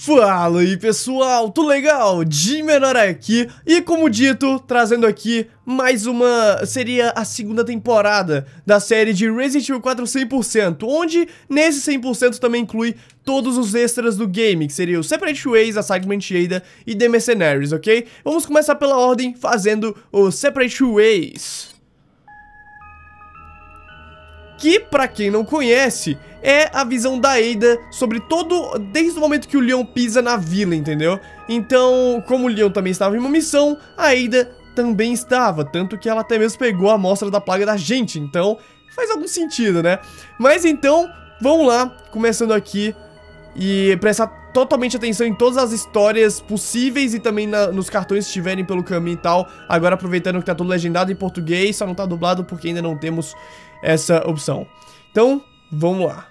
Fala aí pessoal, tudo legal? DMenor aqui e como dito, trazendo aqui mais uma, seria a segunda temporada da série de Resident Evil 4 100%, onde nesse 100% também inclui todos os extras do game, que seriam Separate Ways, Assignment Ada e The Mercenaries, ok? Vamos começar pela ordem fazendo o Separate Ways, que, pra quem não conhece, é a visão da Ada sobre desde o momento que o Leon pisa na vila, entendeu? Então, como o Leon também estava em uma missão, a Ada também estava, tanto que ela até mesmo pegou a amostra da plaga da gente, então faz algum sentido, né? Mas então, vamos lá, começando aqui, e prestar totalmente atenção em todas as histórias possíveis e também nos cartões que estiverem pelo caminho e tal. Agora aproveitando que tá tudo legendado em português, só não tá dublado porque ainda não temos essa opção. Então, vamos lá.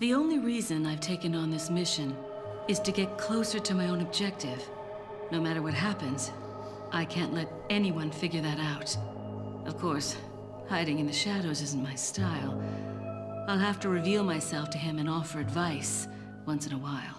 The only reason I've taken on this mission is to get closer to my own objective. No matter what happens, I can't let anyone figure that out. Of course, hiding in the shadows isn't my style. I'll have to reveal myself to him and offer advice once in a while.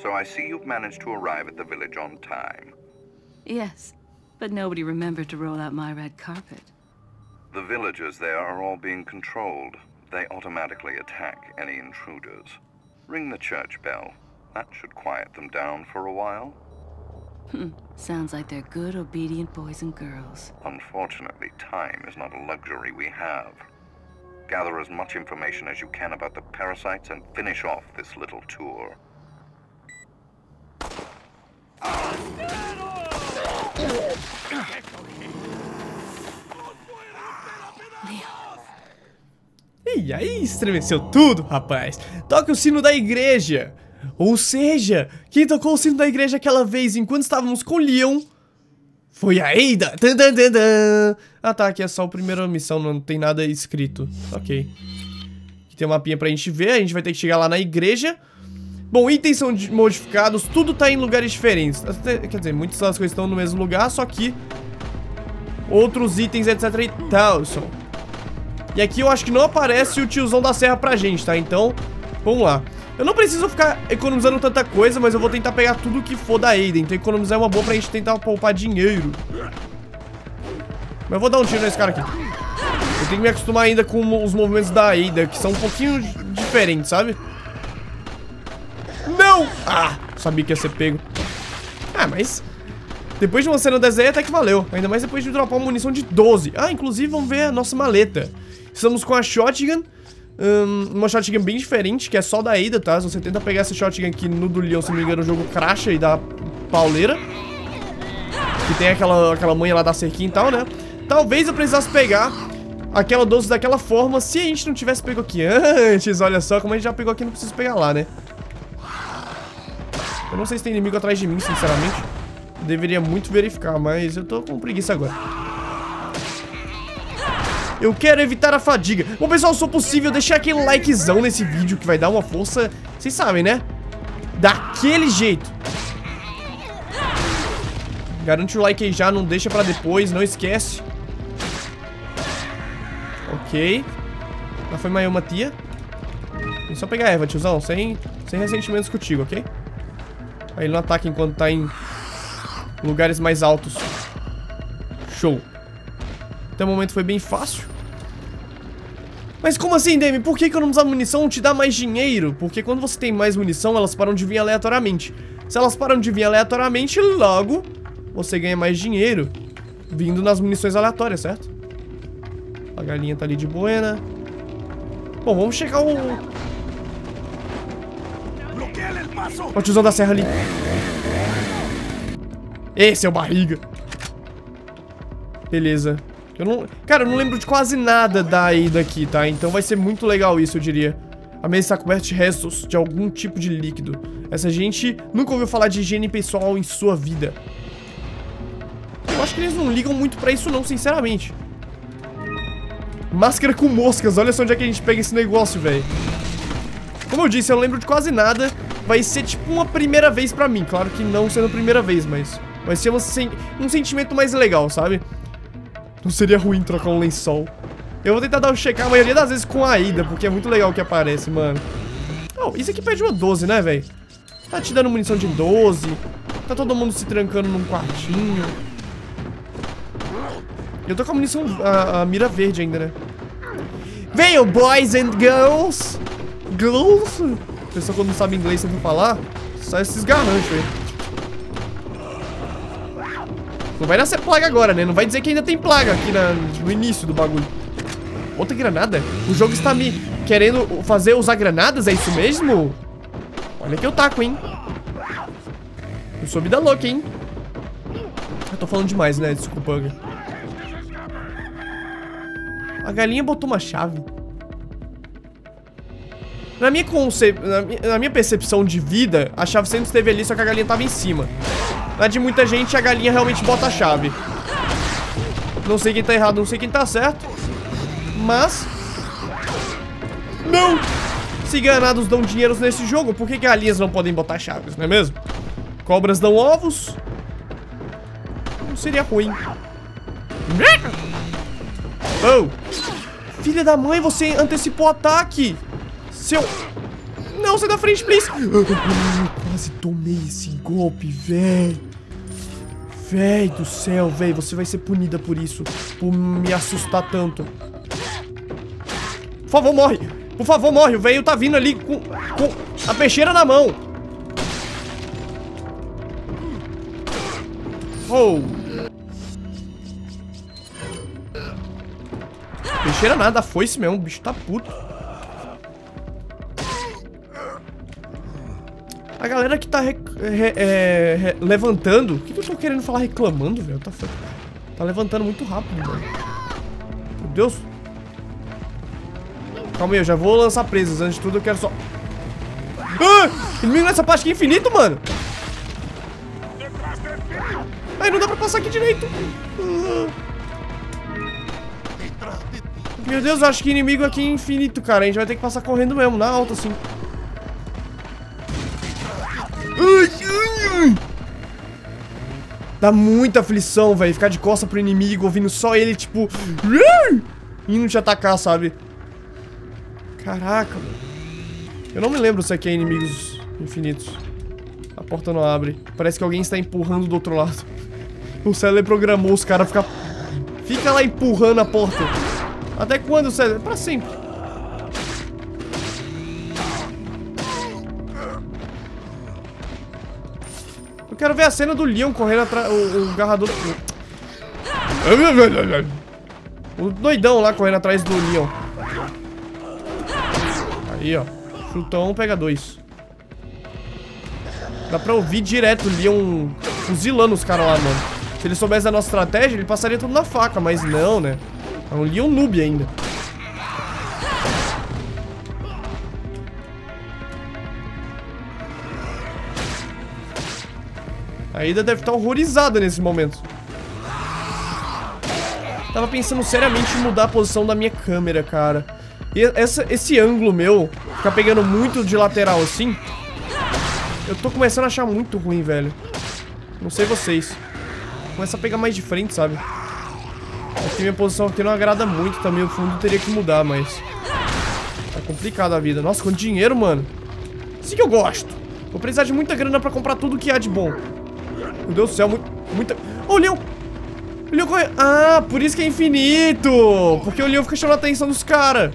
So I see you've managed to arrive at the village on time. Yes, but nobody remembered to roll out my red carpet. The villagers there are all being controlled. They automatically attack any intruders. Ring the church bell. That should quiet them down for a while. Sounds like they're good, obedient boys and girls. Unfortunately, time is not a luxury we have. Gather as much information as you can about the parasites and finish off this little tour. E aí estremeceu tudo, rapaz. Toca o sino da igreja. Ou seja, quem tocou o sino da igreja aquela vez enquanto estávamos com o Leon foi a Ada. Ah tá, aqui é só a primeira missão, não tem nada escrito. Ok. Aqui tem um mapinha pra gente ver, a gente vai ter que chegar lá na igreja. Bom, itens são modificados, tudo tá em lugares diferentes. Quer dizer, muitas das coisas estão no mesmo lugar, só que outros itens, etc e tal. E aqui eu acho que não aparece o tiozão da serra pra gente, tá? Então, vamos lá. Eu não preciso ficar economizando tanta coisa, mas eu vou tentar pegar tudo que for da Ada. Então economizar é uma boa pra gente tentar poupar dinheiro. Mas eu vou dar um tiro nesse cara aqui. Eu tenho que me acostumar ainda com os movimentos da Ada, que são um pouquinho diferentes, sabe? Não! Ah, sabia que ia ser pego. Ah, mas depois de uma cena dessa aí até que valeu. Ainda mais depois de dropar uma munição de 12. Ah, inclusive vamos ver a nossa maleta. Estamos com a shotgun. Uma shotgun bem diferente, que é só da Ada, tá? Se você tenta pegar essa shotgun aqui no do Leon, se não me engano, o jogo crasha e dá pauleira. Que tem aquela manha lá da cerquinha e tal, né? Talvez eu precisasse pegar aquela 12 daquela forma se a gente não tivesse pego aqui antes. Olha só, como a gente já pegou aqui, não precisa pegar lá, né? Eu não sei se tem inimigo atrás de mim, sinceramente. Eu deveria muito verificar, mas eu tô com preguiça agora. Eu quero evitar a fadiga. Bom, pessoal, se possível, deixar aquele likezão nesse vídeo, que vai dar uma força, vocês sabem, né? Daquele jeito. Garante o like aí já, não deixa pra depois, não esquece. Ok. Lá foi mais uma tia. É só pegar a erva, tiozão, sem ressentimentos contigo, ok? Aí ele não ataca enquanto tá em lugares mais altos. Show. Até o momento foi bem fácil. Mas como assim, Demi? Por que economizar munição te dá mais dinheiro? Porque quando você tem mais munição, elas param de vir aleatoriamente. Se elas param de vir aleatoriamente, logo você ganha mais dinheiro vindo nas munições aleatórias, certo? A galinha tá ali de buena. Bom, vamos chegar o... Olha o tiozão da serra ali. Ei, seu barriga. Beleza. Cara, eu não lembro de quase nada da Ada aqui, tá? Então vai ser muito legal isso, eu diria. A mesa está coberta de restos de algum tipo de líquido. Essa gente nunca ouviu falar de higiene pessoal em sua vida. Eu acho que eles não ligam muito pra isso não, sinceramente. Máscara com moscas. Olha só onde é que a gente pega esse negócio, velho. Como eu disse, eu não lembro de quase nada. Vai ser tipo uma primeira vez pra mim. Claro que não sendo a primeira vez, mas... vai ser um sentimento mais legal, sabe? Não seria ruim trocar um lençol. Eu vou tentar dar um checar a maioria das vezes com a Ada, porque é muito legal o que aparece, mano. Oh, isso aqui pede uma 12, né, velho? Tá te dando munição de 12. Tá todo mundo se trancando num quartinho. Eu tô com a munição... a mira verde ainda, né? Venham, boys and girls! Girls? O pessoal quando não sabe inglês sempre falar, sai esses garranchos aí. Não vai nascer plaga agora, né? Não vai dizer que ainda tem plaga aqui no início do bagulho. Outra granada? O jogo está me querendo fazer usar granadas? É isso mesmo? Olha que eu taco, hein? Eu sou vida louca, hein? Eu tô falando demais, né? Desculpa. A galinha botou uma chave. Na minha percepção de vida, a chave sempre esteve ali, só que a galinha tava em cima. Na de muita gente, a galinha realmente bota a chave. Não sei quem tá errado, não sei quem tá certo. Mas... não! Se ganados dão dinheiro nesse jogo, por que galinhas não podem botar chaves, não é mesmo? Cobras dão ovos? Não seria ruim. Oh! Filha da mãe, você antecipou o ataque! Seu... não, sai da frente, please! Quase tomei esse golpe, velho. Véi do céu, véi, você vai ser punida por isso. Por me assustar tanto. Por favor, morre. Por favor, morre, o velho tá vindo ali com a peixeira na mão. Oh. Peixeira nada, foi-se mesmo, o bicho tá puto. A galera que tá levantando... o que eu tô querendo falar reclamando, velho? Tá levantando muito rápido, velho. Meu Deus. Calma aí, eu já vou lançar presas. Antes de tudo, eu quero só... ah! Inimigo nessa parte aqui é infinito, mano. Ai, não dá pra passar aqui direito. Meu Deus, eu acho que inimigo aqui é infinito, cara. A gente vai ter que passar correndo mesmo, na alta, assim. Dá muita aflição, velho. Ficar de costa pro inimigo, ouvindo só ele, tipo... indo te atacar, sabe? Caraca, mano. Eu não me lembro se aqui é inimigos infinitos. A porta não abre. Parece que alguém está empurrando do outro lado. O Celery programou os caras ficar... fica lá empurrando a porta. Até quando, Celery? Pra sempre. Quero ver a cena do Leon correndo atrás... o agarrador... o doidão lá correndo atrás do Leon. Aí, ó. Chutão, pega dois. Dá pra ouvir direto o Leon fuzilando os caras lá, mano. Se ele soubesse da nossa estratégia, ele passaria tudo na faca. Mas não, né? É um Leon noob ainda. A Ada deve estar horrorizada nesse momento. Tava pensando seriamente em mudar a posição da minha câmera, cara. E esse ângulo meu, ficar pegando muito de lateral assim, eu tô começando a achar muito ruim, velho. Não sei vocês. Começa a pegar mais de frente, sabe? Aqui minha posição aqui não agrada muito também. O fundo teria que mudar, mas... complicada a vida. Nossa, quanto dinheiro, mano. Isso que eu gosto. Vou precisar de muita grana pra comprar tudo que há de bom. Meu Deus do céu, muita... Oh, o Leon! O Leon corre... Ah, por isso que é infinito! Porque o Leon fica chamando a atenção dos caras.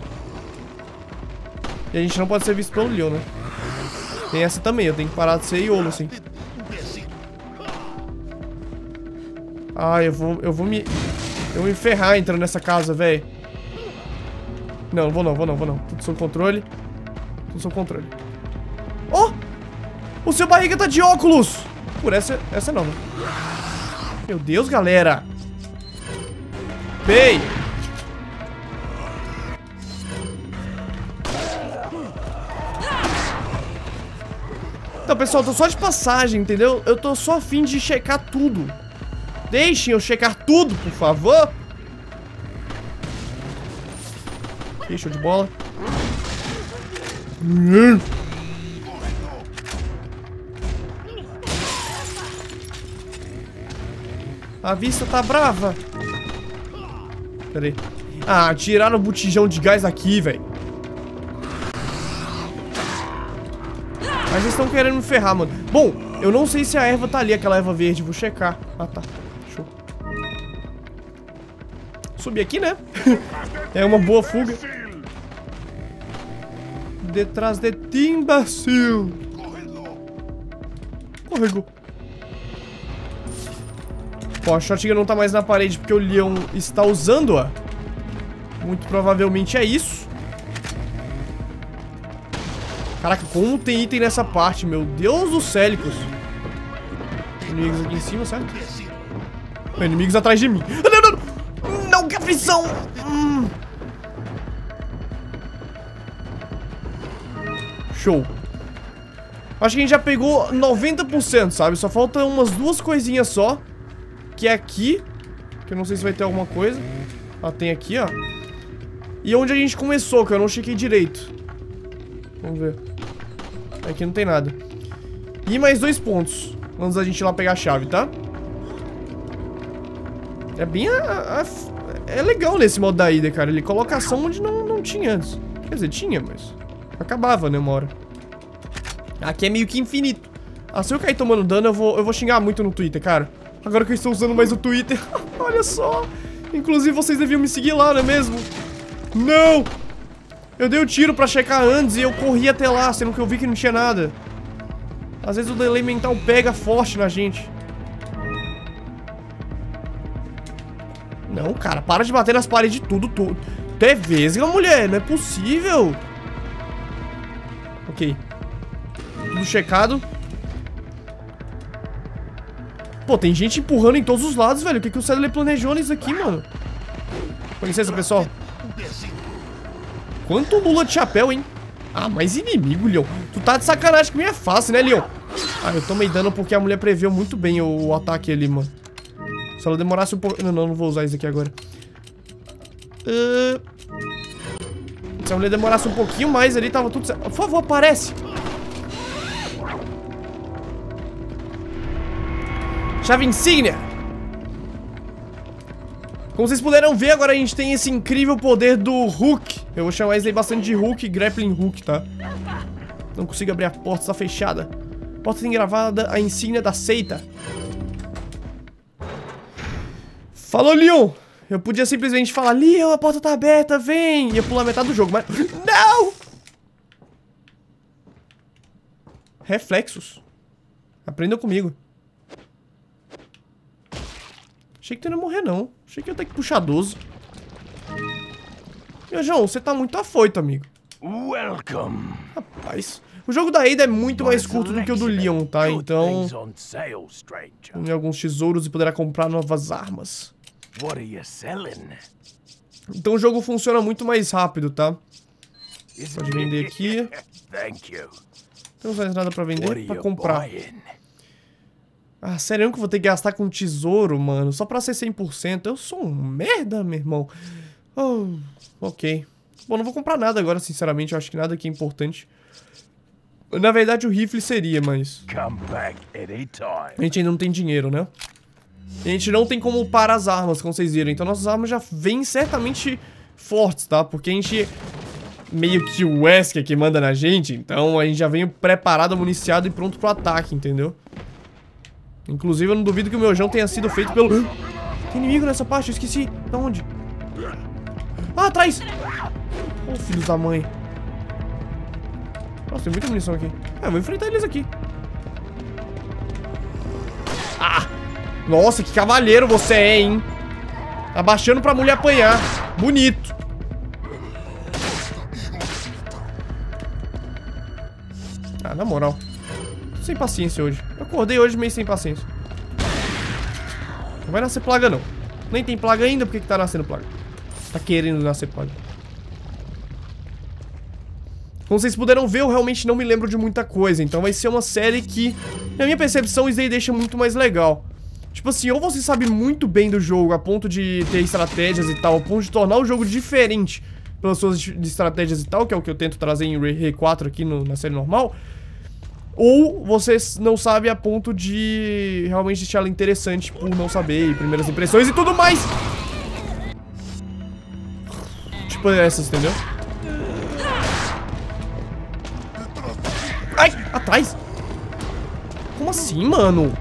E a gente não pode ser visto pelo Leon, né? Tem essa também, eu tenho que parar de ser iolo, assim. Ah, eu vou me ferrar entrando nessa casa, velho. Não, vou não. Tudo sob controle. Oh! O seu barriga tá de óculos! Por essa não, né? Meu Deus, galera! Bem! Então, pessoal, eu tô só de passagem, entendeu? Eu tô só a fim de checar tudo. Deixem eu checar tudo, por favor. Ih, show de bola. A vista tá brava. Pera aí. Ah, tiraram o botijão de gás aqui, velho. Mas eles estão querendo me ferrar, mano. Bom, eu não sei se a erva tá ali, aquela erva verde. Vou checar. Ah, tá. Show. Subir aqui, né? É uma boa fuga. Detrás de ti, imbecil. Corregou. Ó, a shotgun não tá mais na parede porque o Leon está usando-a. Muito provavelmente é isso. Caraca, como tem item nessa parte, meu Deus do célicos. Inimigos aqui em cima, certo? Inimigos atrás de mim. Não, que aflição! Show. Acho que a gente já pegou 90%, sabe? Só faltam umas duas coisinhas só. Que é aqui, que eu não sei se vai ter alguma coisa. Ah, tem aqui, ó. E onde a gente começou, que eu não chequei direito. Vamos ver. Aqui não tem nada. E mais 2 pontos. Antes da gente ir lá pegar a chave, tá? É bem é legal nesse modo da Ada, cara. Ele coloca ação onde não tinha antes. Quer dizer, tinha, mas acabava, né, uma hora. Aqui é meio que infinito. Ah, se eu cair tomando dano, eu vou xingar muito no Twitter, cara. Agora que eu estou usando mais o Twitter. Olha só. Inclusive, vocês deviam me seguir lá, não é mesmo? Não! Eu dei o tiro pra checar antes e eu corri até lá, sendo que eu vi que não tinha nada. Às vezes o delay mental pega forte na gente. Não, cara, para de bater nas paredes tudo. Até vesga, mulher, não é possível. Ok. Tudo checado. Pô, tem gente empurrando em todos os lados, velho. O que, que o Cedler planejou nisso aqui, mano? Com licença, pessoal. Quanto lula de chapéu, hein? Ah, mas inimigo, Leon. Tu tá de sacanagem que me é fácil, né, Leon? Ah, eu tomei dano porque a mulher preveu muito bem o ataque ali, mano. Se ela demorasse um pouco... Não vou usar isso aqui agora. Se a mulher demorasse um pouquinho mais ali, tava tudo certo. Por favor, aparece. Chave insígnia. Como vocês puderam ver, agora a gente tem esse incrível poder do Hook. Eu vou chamar isso aí bastante de Hook, Grappling Hook, tá? Não consigo abrir a porta, está fechada. Porta tem gravada a insígnia da seita. Falou, Leon! Eu podia simplesmente falar, Leon, a porta tá aberta, vem! Ia pular metade do jogo, mas... Não! Reflexos. Aprendam comigo. Achei que tu não ia morrer, não. Achei que eu ia ter que puxar 12. Meu João, você tá muito afoito, amigo. Welcome. Rapaz, o jogo da Ada é muito mais curto do que o do Leon, tá? Então... Tem alguns tesouros e poderá comprar novas armas. Então o jogo funciona muito mais rápido, tá? Pode vender aqui. Não tem mais nada pra vender, pra comprar. Ah, sério que eu vou ter que gastar com tesouro, mano? Só pra ser 100%? Eu sou um merda, meu irmão. Oh, ok. Bom, não vou comprar nada agora, sinceramente. Eu acho que nada aqui é importante. Na verdade, o rifle seria, mas... A gente ainda não tem dinheiro, né? A gente não tem como upar as armas, como vocês viram. Então, nossas armas já vêm certamente fortes, tá? Porque a gente... meio que o Wesker que manda na gente. Então a gente já veio preparado, municiado e pronto pro ataque, entendeu? Inclusive eu não duvido que o meu jão tenha sido feito pelo... Tem inimigo nessa parte, eu esqueci. Da onde? Ah, atrás! Ô, filho da mãe. Nossa, tem muita munição aqui. Ah, eu vou enfrentar eles aqui. Ah! Nossa, que cavalheiro você é, hein? Abaixando pra mulher apanhar. Bonito. Ah, na moral. Tô sem paciência hoje. Eu acordei hoje meio sem paciência. Não vai nascer plaga, não. Nem tem plaga ainda, por que que tá nascendo plaga? Tá querendo nascer plaga. Como vocês puderam ver, eu realmente não me lembro de muita coisa. Então vai ser uma série que, na minha percepção, isso aí deixa muito mais legal. Tipo assim, ou você sabe muito bem do jogo a ponto de ter estratégias e tal, a ponto de tornar o jogo diferente pelas suas estratégias e tal, que é o que eu tento trazer em Rei 4 aqui na série normal. Ou você não sabe a ponto de realmente deixar ela interessante por não saber, e primeiras impressões e tudo mais. Tipo essas, entendeu? Ai, atrás! Como assim, mano?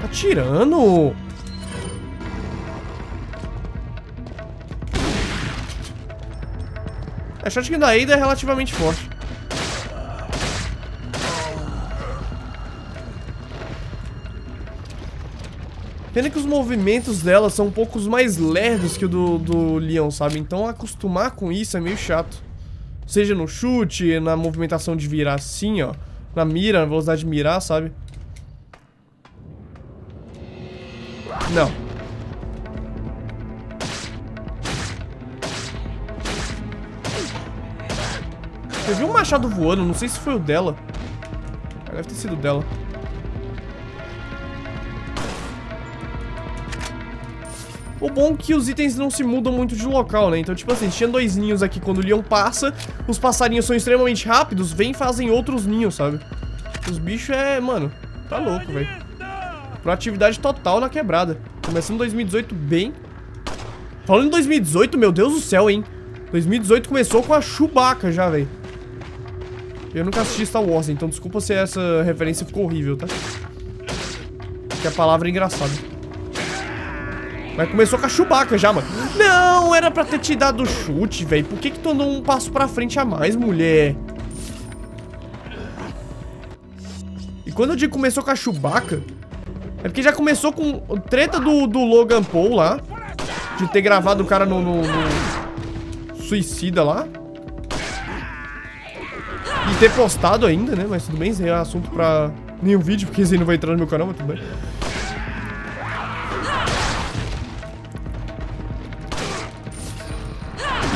Tá atirando! A shotgun da Ada é relativamente forte. Pena que os movimentos dela são um pouco mais lerdos que o do Leon, sabe? Então acostumar com isso é meio chato. Seja no chute, na movimentação de virar assim, ó. Na mira, na velocidade de mirar, sabe? Não. Eu vi um machado voando, não sei se foi o dela. Deve ter sido dela. O bom é que os itens não se mudam muito de local, né? Então, tipo assim, tinha dois ninhos aqui. Quando o Leon passa, os passarinhos são extremamente rápidos, vêm e fazem outros ninhos, sabe? Os bichos é... Mano, tá louco, velho. Proatividade total na quebrada. Começando 2018 bem. Falando em 2018, meu Deus do céu, hein? 2018 começou com a Chewbacca já, velho. Eu nunca assisti Star Wars, então desculpa se essa referência ficou horrível, tá? Porque a palavra é engraçada. Mas começou com a Chewbacca já, mano. Não, era pra ter te dado chute, velho. Por que que tu andou um passo pra frente a mais, mulher? E quando eu digo começou com a Chewbacca, é porque já começou com treta do Logan Paul lá. De ter gravado o cara no suicida lá. E ter postado ainda, né? Mas tudo bem, isso é assunto pra nenhum vídeo, porque isso aí não vai entrar no meu canal, mas tudo bem.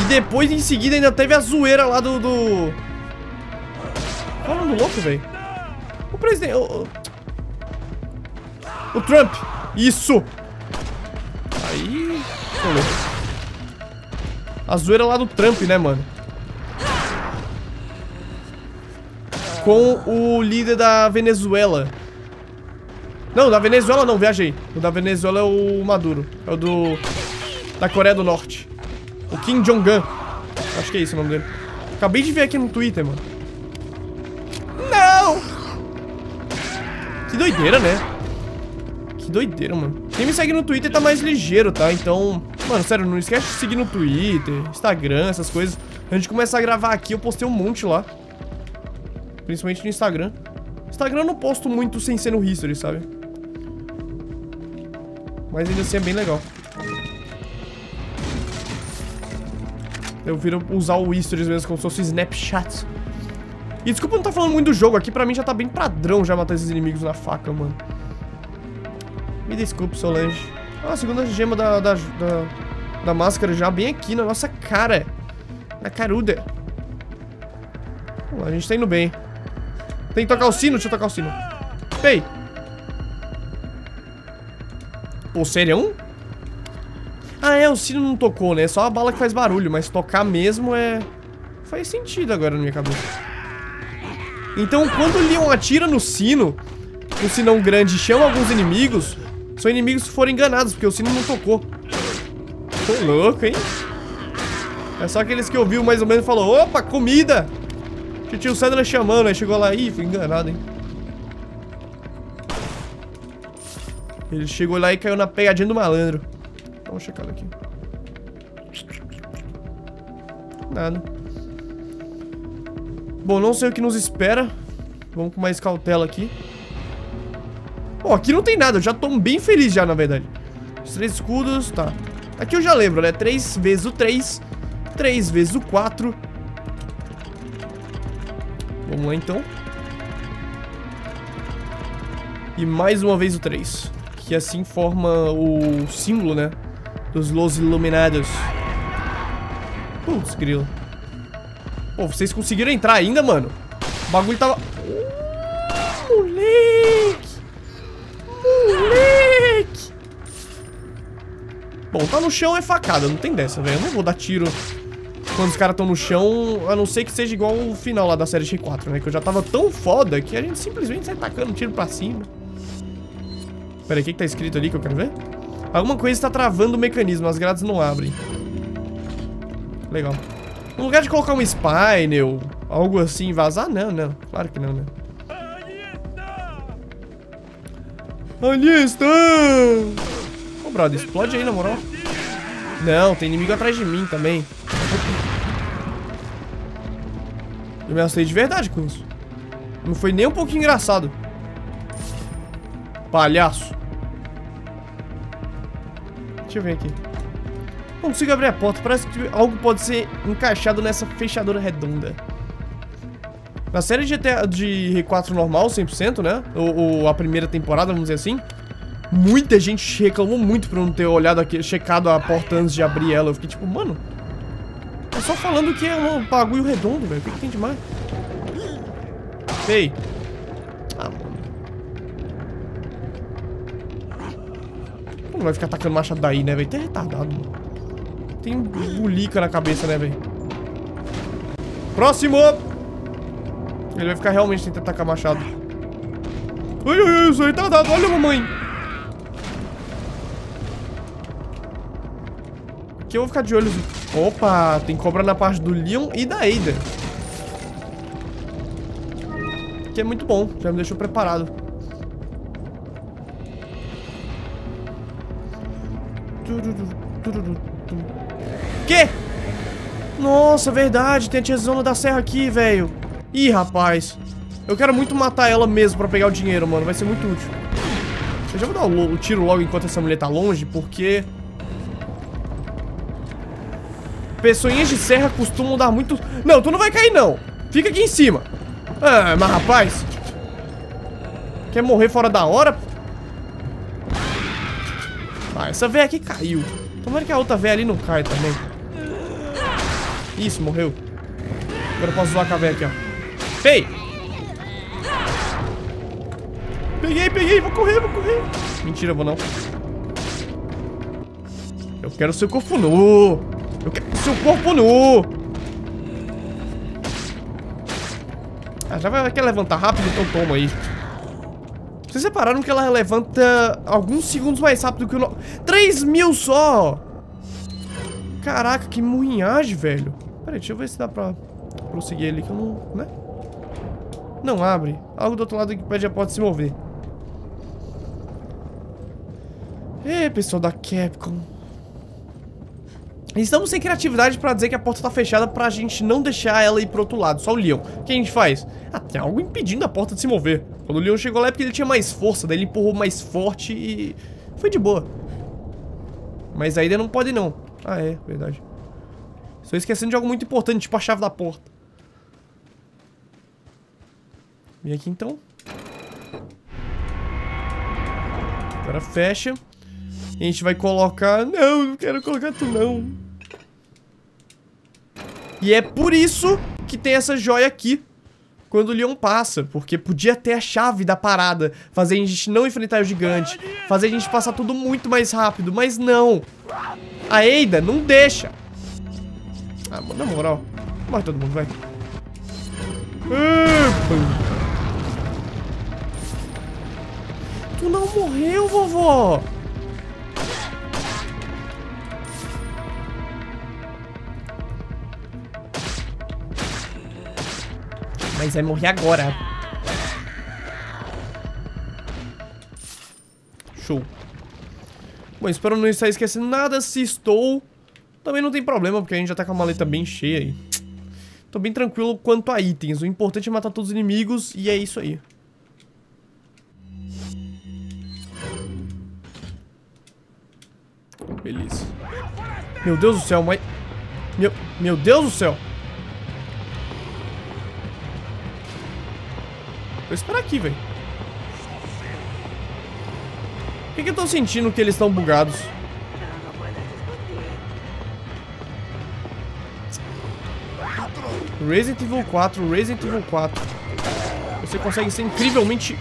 Depois, em seguida, ainda teve a zoeira lá do... Falando louco, velho. O presidente... O Trump. Isso. Aí... A zoeira lá do Trump, né, mano? Com o líder da Venezuela. Não, da Venezuela não, viajei. O da Venezuela é o Maduro. É o do... Da Coreia do Norte. O Kim Jong-un. Acho que é esse o nome dele. Acabei de ver aqui no Twitter, mano. Não! Que doideira, né? Que doideira, mano. Quem me segue no Twitter tá mais ligeiro, tá? Então, mano, sério, não esquece de seguir no Twitter, Instagram, essas coisas. Antes de começar a gravar aqui, eu postei um monte lá. Principalmente no Instagram. Instagram eu não posto muito sem ser no History, sabe? Mas ainda assim é bem legal. Eu viro usar o Stories mesmo como se fosse o Snapchat. E desculpa não tá falando muito do jogo aqui, pra mim já tá bem padrão já matar esses inimigos na faca, mano. Me desculpe, Solange. Ah, a segunda gema da máscara já bem aqui na nossa cara. Na caruda. Vamos lá, a gente tá indo bem. Tem que tocar o sino? Deixa eu tocar o sino. Ei! Pô, sério? Ah, é, o sino não tocou, né? É só a bala que faz barulho, mas tocar mesmo é... Faz sentido agora na minha cabeça. Então, quando o Leon atira no sino, o sinão grande chama alguns inimigos, são inimigos que foram enganados, porque o sino não tocou. Tô louco, hein? É só aqueles que ouviu mais ou menos e falou: opa, comida! Tio Sandra chamando, aí chegou lá. Ih, fui enganado, hein? Ele chegou lá e caiu na pegadinha do malandro. Dá uma checada aqui. Nada. Bom, não sei o que nos espera. Vamos com mais cautela aqui. Bom, aqui não tem nada. Eu já tô bem feliz já, na verdade. Os 3 escudos, tá. Aqui eu já lembro, né? 3 vezes o 3, 3 vezes o 4. Vamos lá, então. E mais uma vez o 3. Que assim forma o símbolo, né? Dos Los Iluminados. Putz, grilo. Pô, vocês conseguiram entrar ainda, mano? O bagulho tava... moleque! Moleque! Bom, tá no chão é facada. Não tem dessa, velho. Eu não vou dar tiro quando os caras estão no chão, a não ser que seja igual o final lá da série X4, né? Que eu já tava tão foda que a gente simplesmente sai tacando tiro pra cima. Pera aí, o que tá escrito ali que eu quero ver? Alguma coisa está travando o mecanismo. As grades não abrem. Legal. No lugar de colocar um spine ou algo assim e vazar, não, não. Claro que não, né? Ali está! Ô, brother, explode aí, na moral. Não, tem inimigo atrás de mim também. Eu me assustei de verdade com isso. Não foi nem um pouquinho engraçado. Palhaço. Deixa eu ver aqui. Não consigo abrir a porta. Parece que algo pode ser encaixado nessa fechadura redonda. Na série de G4 normal, 100%, né? Ou a primeira temporada, vamos dizer assim. Muita gente reclamou muito por não ter olhado aqui, checado a porta antes de abrir ela. Eu fiquei tipo, mano... É só falando que é um bagulho redondo, velho. O que, que tem demais? Ei. Ah, mano. Não vai ficar atacando machado daí, né, velho? Tá retardado, mano. Tem bulica na cabeça, né, velho? Próximo! Ele vai ficar realmente tentando atacar machado. Ai, ai, eu sou retardado. Olha, mamãe. Aqui eu vou ficar de olho... Opa, tem cobra na parte do Leon e da Ada. Que é muito bom, já me deixou preparado. Que? Nossa, verdade, tem a tiazona da serra aqui, velho. Ih, rapaz. Eu quero muito matar ela mesmo pra pegar o dinheiro, mano. Vai ser muito útil. Eu já vou dar o tiro logo enquanto essa mulher tá longe, porque... Peçonhinhas de serra costumam dar muito... Não, tu não vai cair, não. Fica aqui em cima. Ah, mas rapaz... Quer morrer fora da hora? Ah, essa véia aqui caiu. Tomara que a outra véia ali não caia também. Isso, morreu. Agora eu posso zoar com a véia aqui, ó. Pei! Peguei, peguei. Vou correr, vou correr. Mentira, vou não. Eu quero seu corpo nu. Eu quero seu corpo nu. Ah, já vai querer levantar rápido, então toma aí. Vocês repararam que ela levanta alguns segundos mais rápido que o nosso. 3 mil só! Caraca, que murrinhagem, velho. Pera aí, deixa eu ver se dá pra prosseguir ele que eu não... né? Não abre. Algo do outro lado que pede a porta se mover. Ei, pessoal da Capcom. Estamos sem criatividade pra dizer que a porta tá fechada pra gente não deixar ela ir pro outro lado, só o Leon. O que a gente faz? Ah, tem algo impedindo a porta de se mover. Quando o Leon chegou lá é porque ele tinha mais força, daí ele empurrou mais forte e... Foi de boa. Mas ainda não pode não. Ah, é, verdade. Estou esquecendo de algo muito importante, tipo a chave da porta. Vem aqui então. Agora fecha. A gente vai colocar... Não, não quero colocar tu não. E é por isso que tem essa joia aqui. Quando o Leon passa. Porque podia ter a chave da parada. Fazer a gente não enfrentar o gigante. Fazer a gente passar tudo muito mais rápido. Mas não. A Ada não deixa. Ah, mano, na moral. Morre todo mundo, vai. Tu não morreu, vovó. 2, vai morrer agora. Show. Bom, espero não estar esquecendo nada. Se estou, também não tem problema, porque a gente já tá com a maleta bem cheia aí. Tô bem tranquilo quanto a itens. O importante é matar todos os inimigos e é isso aí. Beleza. Meu Deus do céu, mas... Meu Deus do céu. Vou esperar aqui, velho. Por que eu tô sentindo que eles estão bugados? Resident Evil 4, Resident Evil 4. Você consegue ser incrivelmente...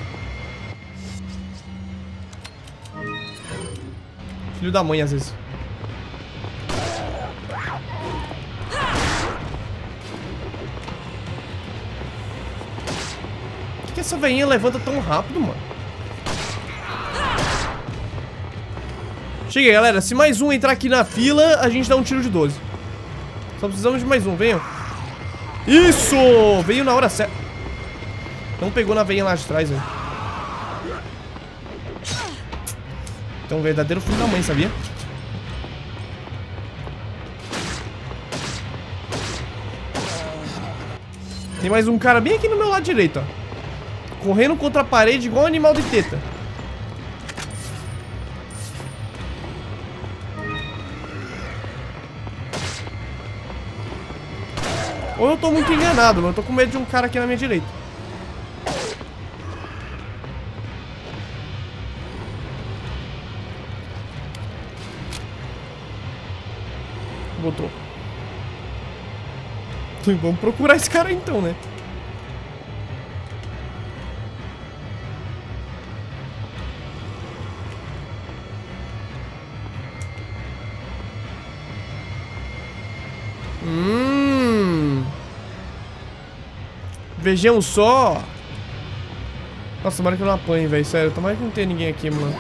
Filho da mãe, às vezes. Por que essa veinha levanta tão rápido, mano? Chega, galera. Se mais um entrar aqui na fila, a gente dá um tiro de 12. Só precisamos de mais um. Venham. Isso! Veio na hora certa. Não pegou na veinha lá de trás, velho. Então, um verdadeiro filho da mãe, sabia? Tem mais um cara bem aqui no meu lado direito, ó. Correndo contra a parede igual um animal de teta. Ou eu tô muito enganado, mas eu tô com medo de um cara aqui na minha direita. Botou. Então, vamos procurar esse cara então, né? Vejam só. Nossa, tomara que eu não apanhe, velho. Sério, tomara que não tenha ninguém aqui, mano.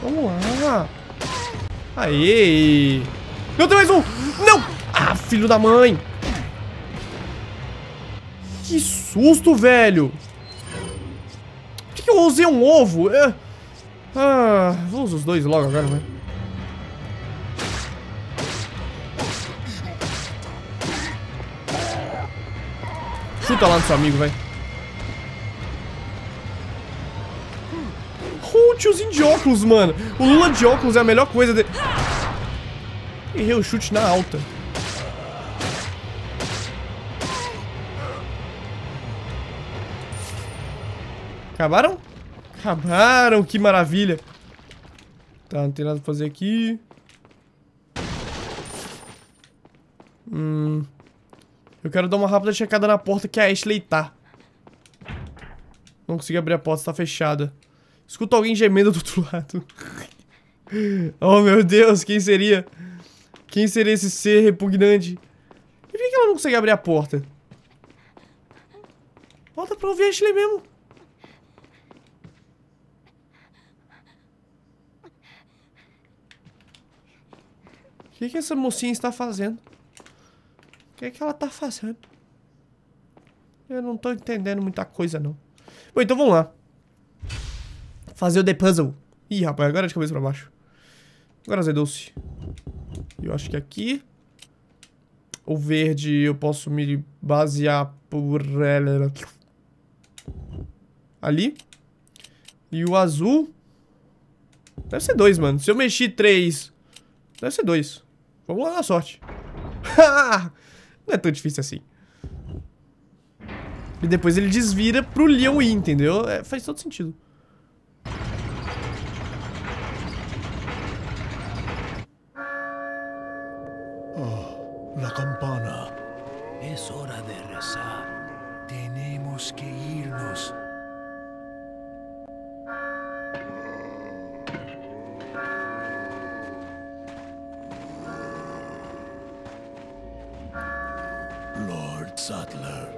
Vamos lá. Aê. Eu tenho mais um. Não! Ah, filho da mãe! Que susto, velho! Por que eu usei um ovo? Ah, vou usar os dois logo agora, né? Chuta lá no seu amigo, vai. Oh, tiozinho de óculos, mano! O Lula de óculos é a melhor coisa dele. Errei o chute na alta. Acabaram? Acabaram, que maravilha. Tá, não tem nada pra fazer aqui. Eu quero dar uma rápida checada na porta que a Ashley tá. Não consegui abrir a porta, tá fechada. Escuta alguém gemendo do outro lado. Oh, meu Deus, quem seria? Quem seria esse ser repugnante? E por que ela não consegue abrir a porta? Volta pra ouvir a Ashley mesmo. O que essa mocinha está fazendo? O que é que ela está fazendo? Eu não estou entendendo muita coisa, não. Bom, então vamos lá. Fazer o The Puzzle. Ih, rapaz, agora é de cabeça pra baixo. Agora azedou-se. Eu acho que aqui. O verde eu posso me basear por ela. Ali. E o azul. Deve ser 2, mano. Se eu mexi 3. Deve ser 2. Vamos lá na sorte. Não é tão difícil assim. E depois ele desvira pro Leon ir, entendeu? É, faz todo sentido. La campana. Es hora de rezar. Tenemos que irnos. but subtler.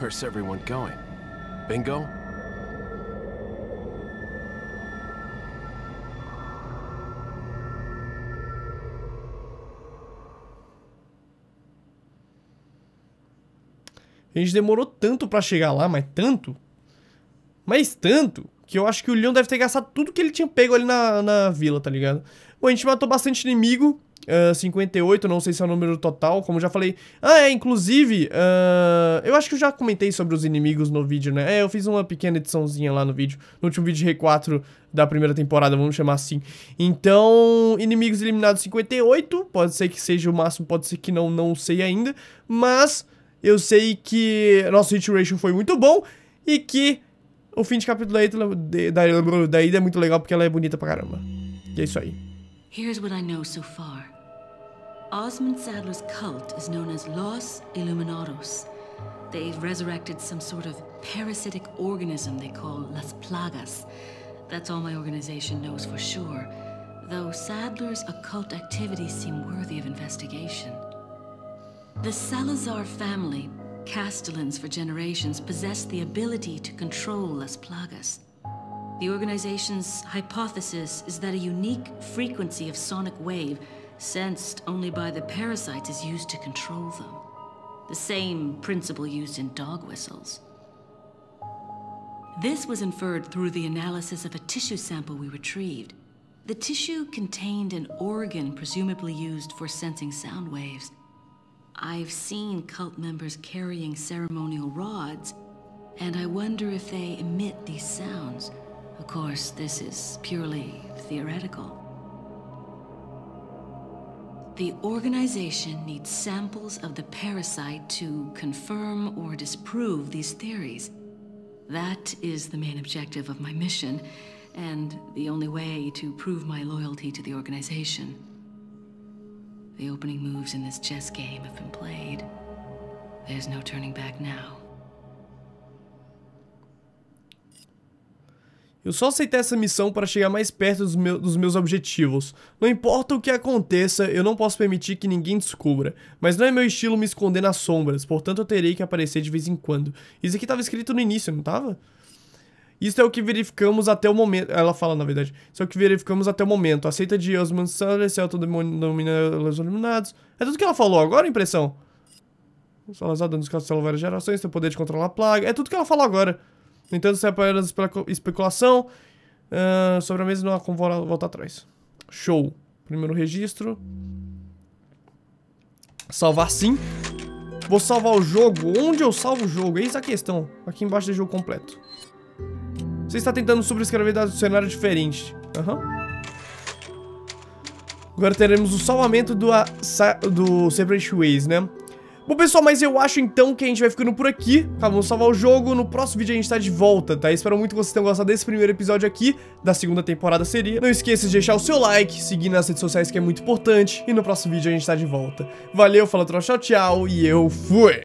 Where's everyone going? Bingo? A gente demorou tanto pra chegar lá, mas tanto, que eu acho que o Leon deve ter gastado tudo que ele tinha pego ali na vila, tá ligado? Bom, a gente matou bastante inimigo, 58, não sei se é o número total, como eu já falei. Ah, é, inclusive, eu acho que eu já comentei sobre os inimigos no vídeo, né? É, eu fiz uma pequena ediçãozinha lá no vídeo, no último vídeo de G4 da primeira temporada, vamos chamar assim. Então, inimigos eliminados 58, pode ser que seja o máximo, pode ser que não, não sei ainda, mas... eu sei que nosso hit ratio foi muito bom e que o fim de capítulo da Ada é muito legal porque ela é bonita pra caramba. E é isso aí. Here's what I know so far. Osmond Sadler's cult is known as Los Iluminados. They've resurrected some sort of parasitic organism they call Las Plagas. That's all my organization knows for sure, though Sadler's occult activities seem worthy of investigation. The Salazar family, Castellans for generations, possessed the ability to control Las Plagas. The organization's hypothesis is that a unique frequency of sonic wave, sensed only by the parasites, is used to control them. The same principle used in dog whistles. This was inferred through the analysis of a tissue sample we retrieved. The tissue contained an organ presumably used for sensing sound waves. I've seen cult members carrying ceremonial rods, and I wonder if they emit these sounds. Of course, this is purely theoretical. The organization needs samples of the parasite to confirm or disprove these theories. That is the main objective of my mission, and the only way to prove my loyalty to the organization. The opening moves in this chess game have been played. There's no turning back now. Eu só aceitei essa missão para chegar mais perto dos meus objetivos. Não importa o que aconteça, eu não posso permitir que ninguém descubra. Mas não é meu estilo me esconder nas sombras, portanto eu terei que aparecer de vez em quando. Isso aqui estava escrito no início, não estava? Isso é o que verificamos até o momento... Ela fala, na verdade. Isso é o que verificamos até o momento. Aceita de Osman Sandler, Celton domina Los Iluminados. É tudo que ela falou agora, impressão? Salazar dando os castelo várias gerações, tem o poder de controlar a plaga. É tudo que ela falou agora. No entanto, isso é apenas especulação. Sobre a mesa, não há como voltar atrás. Show. Primeiro registro. Salvar sim. Vou salvar o jogo. Onde eu salvo o jogo? Eis a questão. Aqui embaixo tem jogo completo. Você está tentando sobrescrever um cenário diferente. Agora teremos o salvamento do Separate Ways, né? Bom, pessoal, mas eu acho então que a gente vai ficando por aqui. Vamos salvar o jogo. No próximo vídeo a gente tá de volta, tá? Espero muito que vocês tenham gostado desse primeiro episódio aqui. Da segunda temporada seria. Não esqueça de deixar o seu like, seguir nas redes sociais que é muito importante. E no próximo vídeo a gente tá de volta. Valeu, falou, tchau, tchau. E eu fui!